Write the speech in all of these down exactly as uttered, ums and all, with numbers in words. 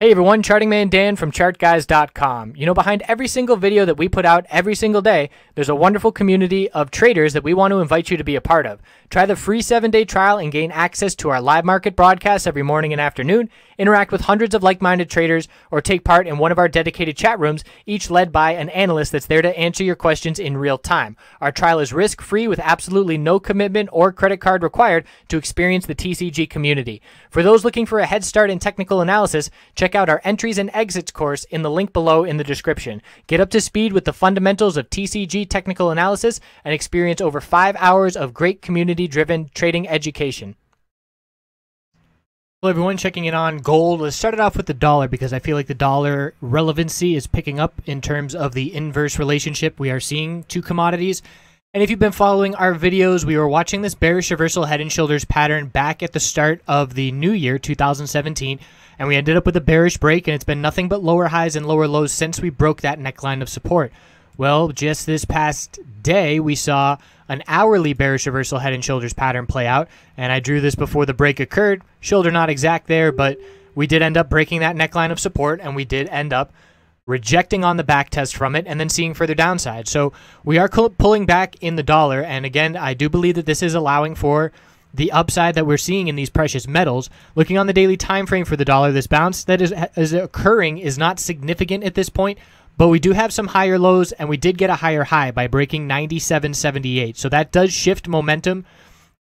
Hey everyone, Charting Man Dan from chart guys dot com. You know, behind every single video that we put out every single day, there's a wonderful community of traders that we want to invite you to be a part of. Try the free seven-day trial and gain access to our live market broadcasts every morning and afternoon, interact with hundreds of like-minded traders, or take part in one of our dedicated chat rooms, each led by an analyst that's there to answer your questions in real time. Our trial is risk-free with absolutely no commitment or credit card required to experience the T C G community. For those looking for a head start in technical analysis, check Check out our entries and exits course in the link below in the description. Get up to speed with the fundamentals of T C G technical analysis and experience over five hours of great community-driven trading education. Hello everyone, checking in on gold. Let's start it off with the dollar because I feel like the dollar relevancy is picking up in terms of the inverse relationship we are seeing to commodities. And if you've been following our videos, we were watching this bearish reversal head and shoulders pattern back at the start of the new year, two thousand seventeen, and we ended up with a bearish break, and it's been nothing but lower highs and lower lows since we broke that neckline of support. Well, just this past day, we saw an hourly bearish reversal head and shoulders pattern play out, and I drew this before the break occurred. Shoulder not exact there, but we did end up breaking that neckline of support, and we did end up rejecting on the back test from it and then seeing further downside. So we are pulling back in the dollar. And again, I do believe that this is allowing for the upside that we're seeing in these precious metals. Looking on the daily time frame for the dollar, this bounce that is, is occurring is not significant at this point, but we do have some higher lows and we did get a higher high by breaking ninety-seven seventy-eight. So that does shift momentum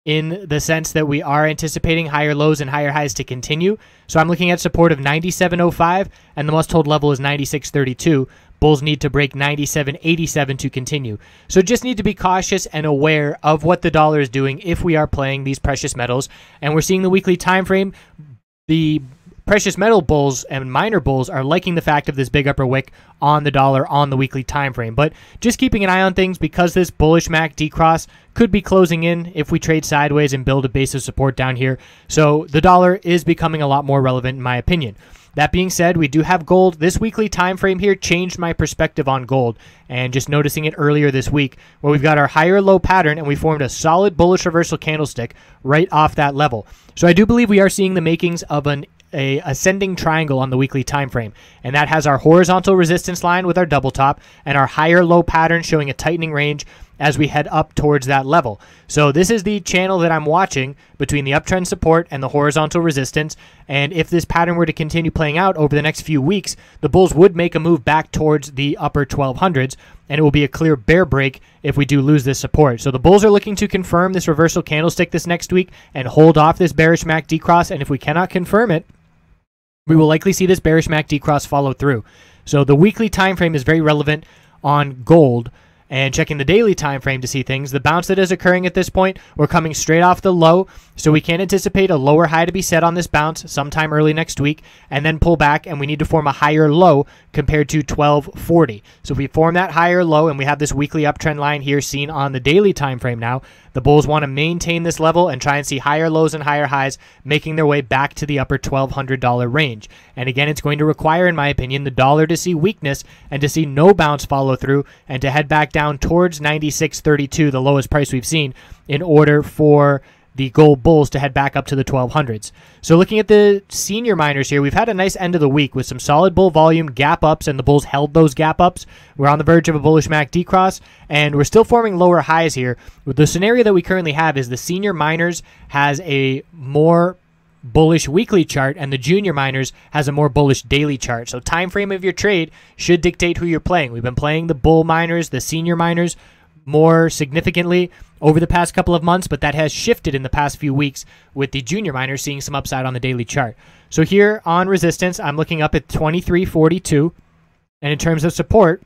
in the sense that we are anticipating higher lows and higher highs to continue. So I'm looking at support of ninety-seven oh five, and the must-hold level is ninety-six thirty-two. Bulls need to break ninety-seven eighty-seven to continue. So just need to be cautious and aware of what the dollar is doing if we are playing these precious metals. And we're seeing the weekly time frame. The precious metal bulls and minor bulls are liking the fact of this big upper wick on the dollar on the weekly time frame, but just keeping an eye on things because this bullish M A C D cross could be closing in if we trade sideways and build a base of support down here. So the dollar is becoming a lot more relevant in my opinion. That being said, we do have gold. This weekly time frame here changed my perspective on gold, and just noticing it earlier this week where we've got our higher low pattern and we formed a solid bullish reversal candlestick right off that level. So I do believe we are seeing the makings of an a ascending triangle on the weekly time frame, and that has our horizontal resistance line with our double top and our higher low pattern showing a tightening range as we head up towards that level. So this is the channel that I'm watching between the uptrend support and the horizontal resistance, and if this pattern were to continue playing out over the next few weeks, the bulls would make a move back towards the upper twelve hundreds, and it will be a clear bear break if we do lose this support. So the bulls are looking to confirm this reversal candlestick this next week and hold off this bearish M A C D cross, and if we cannot confirm it, we will likely see this bearish M A C D cross follow through. So the weekly time frame is very relevant on gold. And checking the daily time frame to see things, the bounce that is occurring at this point, we're coming straight off the low, so we can anticipate a lower high to be set on this bounce sometime early next week, and then pull back, and we need to form a higher low compared to twelve forty. So if we form that higher low, and we have this weekly uptrend line here seen on the daily time frame now, the bulls want to maintain this level and try and see higher lows and higher highs, making their way back to the upper twelve hundred dollar range. And again, it's going to require, in my opinion, the dollar to see weakness and to see no bounce follow through, and to head back down Down towards ninety-six thirty-two, the lowest price we've seen, in order for the gold bulls to head back up to the twelve hundreds. So looking at the senior miners here, we've had a nice end of the week with some solid bull volume gap ups, and the bulls held those gap ups. We're on the verge of a bullish M A C D cross, and we're still forming lower highs here. The scenario that we currently have is the senior miners has a more bullish weekly chart, and the junior miners has a more bullish daily chart. So time frame of your trade should dictate who you're playing. We've been playing the bull miners, the senior miners, more significantly over the past couple of months, but that has shifted in the past few weeks with the junior miners seeing some upside on the daily chart. So here on resistance, I'm looking up at twenty-three forty-two, and in terms of support,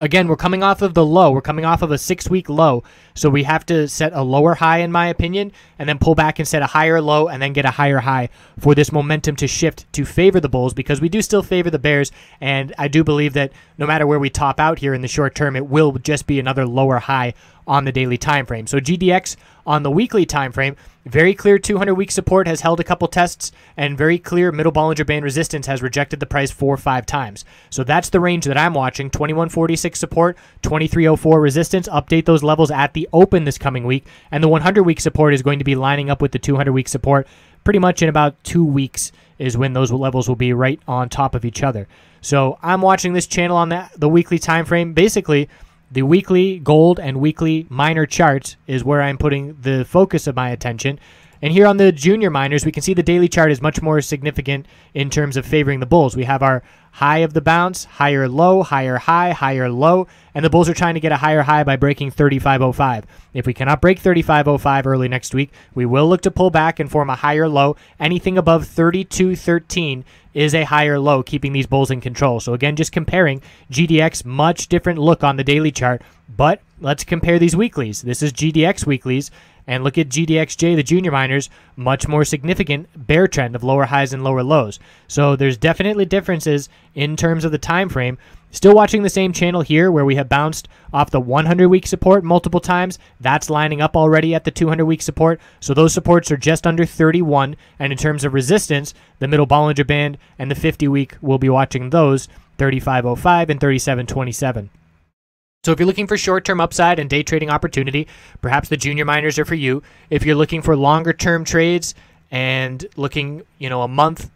again, we're coming off of the low. We're coming off of a six-week low, so we have to set a lower high, in my opinion, and then pull back and set a higher low and then get a higher high for this momentum to shift to favor the bulls, because we do still favor the bears, and I do believe that no matter where we top out here in the short term, it will just be another lower high on the daily time frame. So G D X on the weekly time frame, very clear two hundred week support has held a couple tests, and very clear middle Bollinger Band resistance has rejected the price four or five times. So that's the range that I'm watching, twenty-one forty-six support, twenty-three oh four resistance. Update those levels at the open this coming week, and the one hundred week support is going to be lining up with the two hundred week support pretty much in about two weeks is when those levels will be right on top of each other. So I'm watching this channel on the, the weekly time frame. Basically, the weekly gold and weekly minor charts is where I'm putting the focus of my attention. And here on the junior minors, we can see the daily chart is much more significant in terms of favoring the bulls. We have our high of the bounce, higher low, higher high, higher low, and the bulls are trying to get a higher high by breaking thirty-five oh five. If we cannot break thirty-five oh five early next week, we will look to pull back and form a higher low. Anything above thirty-two thirteen is a higher low, keeping these bulls in control. So again, just comparing G D X, much different look on the daily chart, but let's compare these weeklies. This is G D X weeklies. And look at G D X J, the junior minors, much more significant bear trend of lower highs and lower lows. So there's definitely differences in terms of the time frame. Still watching the same channel here where we have bounced off the hundred week support multiple times. That's lining up already at the two hundred week support. So those supports are just under thirty-one. And in terms of resistance, the middle Bollinger Band and the fifty week, we'll be watching those, thirty-five oh five and thirty-seven twenty-seven. So if you're looking for short-term upside and day trading opportunity, perhaps the junior minors are for you. If you're looking for longer-term trades and looking, you know, a month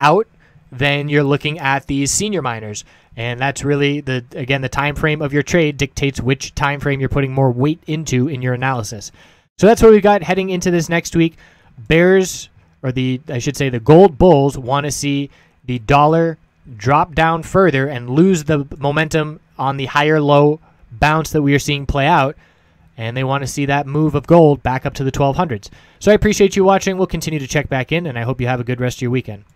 out, then you're looking at these senior minors. And that's really, the again, the time frame of your trade dictates which time frame you're putting more weight into in your analysis. So that's what we've got heading into this next week. Bears, or the, I should say, the gold bulls want to see the dollar drop down further and lose the momentum on the higher low bounce that we are seeing play out, and they want to see that move of gold back up to the twelve hundreds. So I appreciate you watching. We'll continue to check back in, and I hope you have a good rest of your weekend.